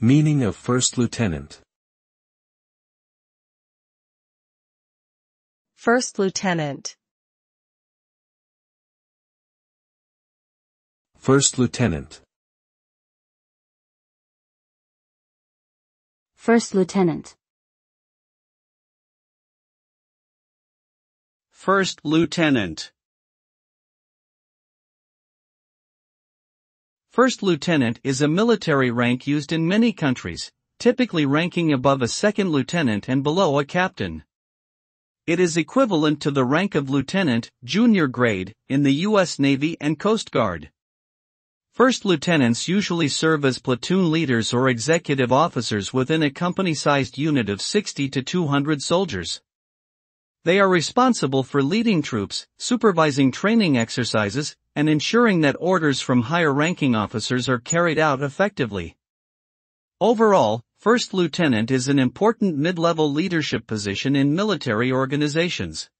Meaning of first lieutenant. First lieutenant. First lieutenant. First lieutenant. First lieutenant. First lieutenant is a military rank used in many countries, typically ranking above a second lieutenant and below a captain. It is equivalent to the rank of lieutenant, junior grade, in the U.S. Navy and Coast Guard. First lieutenants usually serve as platoon leaders or executive officers within a company-sized unit of 60 to 200 soldiers. They are responsible for leading troops, supervising training exercises, and ensuring that orders from higher-ranking officers are carried out effectively. Overall, first lieutenant is an important mid-level leadership position in military organizations.